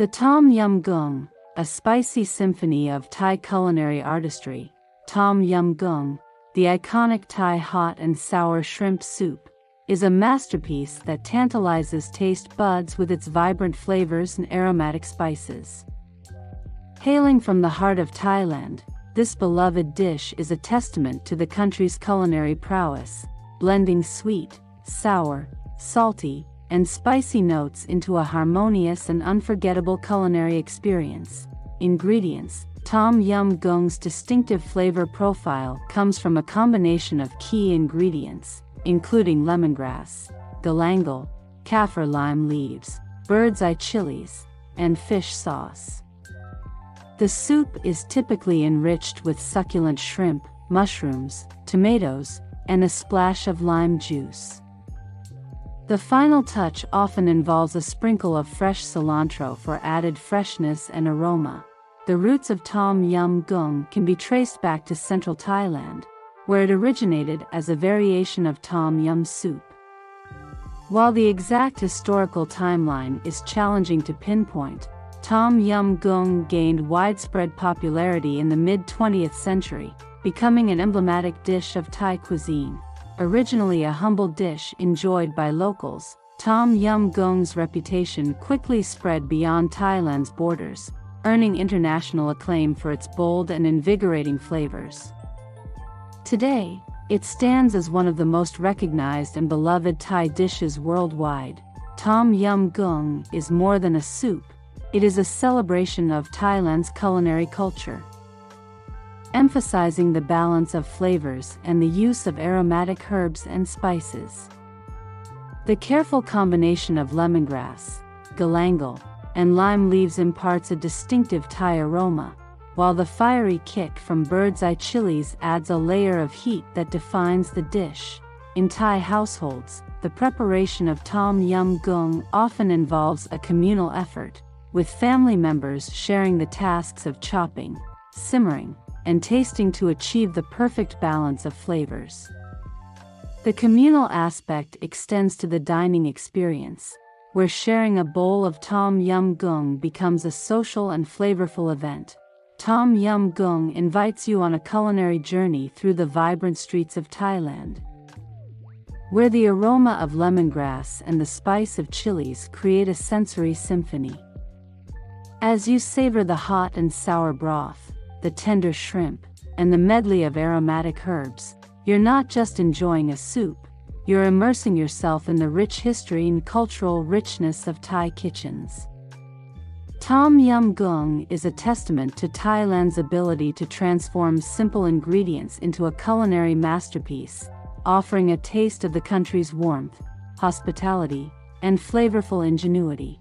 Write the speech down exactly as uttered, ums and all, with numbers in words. The Tom Yum Goong, a spicy symphony of Thai culinary artistry. Tom Yum Goong, the iconic Thai hot and sour shrimp soup, is a masterpiece that tantalizes taste buds with its vibrant flavors and aromatic spices. Hailing from the heart of Thailand, this beloved dish is a testament to the country's culinary prowess, blending sweet, sour, salty, and spicy notes into a harmonious and unforgettable culinary experience. Ingredients: Tom Yum Goong's distinctive flavor profile comes from a combination of key ingredients, including lemongrass, galangal, kaffir lime leaves, bird's eye chilies, and fish sauce. The soup is typically enriched with succulent shrimp, mushrooms, tomatoes, and a splash of lime juice. The final touch often involves a sprinkle of fresh cilantro for added freshness and aroma. The roots of Tom Yum Goong can be traced back to central Thailand, where it originated as a variation of Tom Yum soup. While the exact historical timeline is challenging to pinpoint, Tom Yum Goong gained widespread popularity in the mid-twentieth century, becoming an emblematic dish of Thai cuisine. Originally a humble dish enjoyed by locals, Tom Yum Goong's reputation quickly spread beyond Thailand's borders, earning international acclaim for its bold and invigorating flavors. Today, it stands as one of the most recognized and beloved Thai dishes worldwide. Tom Yum Goong is more than a soup, it is a celebration of Thailand's culinary culture. Emphasizing the balance of flavors and the use of aromatic herbs and spices. The careful combination of lemongrass, galangal, and lime leaves imparts a distinctive Thai aroma, while the fiery kick from bird's eye chilies adds a layer of heat that defines the dish. In Thai households, the preparation of Tom Yum Goong often involves a communal effort, with family members sharing the tasks of chopping, simmering, and tasting to achieve the perfect balance of flavors. The communal aspect extends to the dining experience, where sharing a bowl of Tom Yum Goong becomes a social and flavorful event. Tom Yum Goong invites you on a culinary journey through the vibrant streets of Thailand, where the aroma of lemongrass and the spice of chilies create a sensory symphony. As you savor the hot and sour broth, the tender shrimp, and the medley of aromatic herbs, you're not just enjoying a soup, you're immersing yourself in the rich history and cultural richness of Thai kitchens. Tom Yum Goong is a testament to Thailand's ability to transform simple ingredients into a culinary masterpiece, offering a taste of the country's warmth, hospitality, and flavorful ingenuity.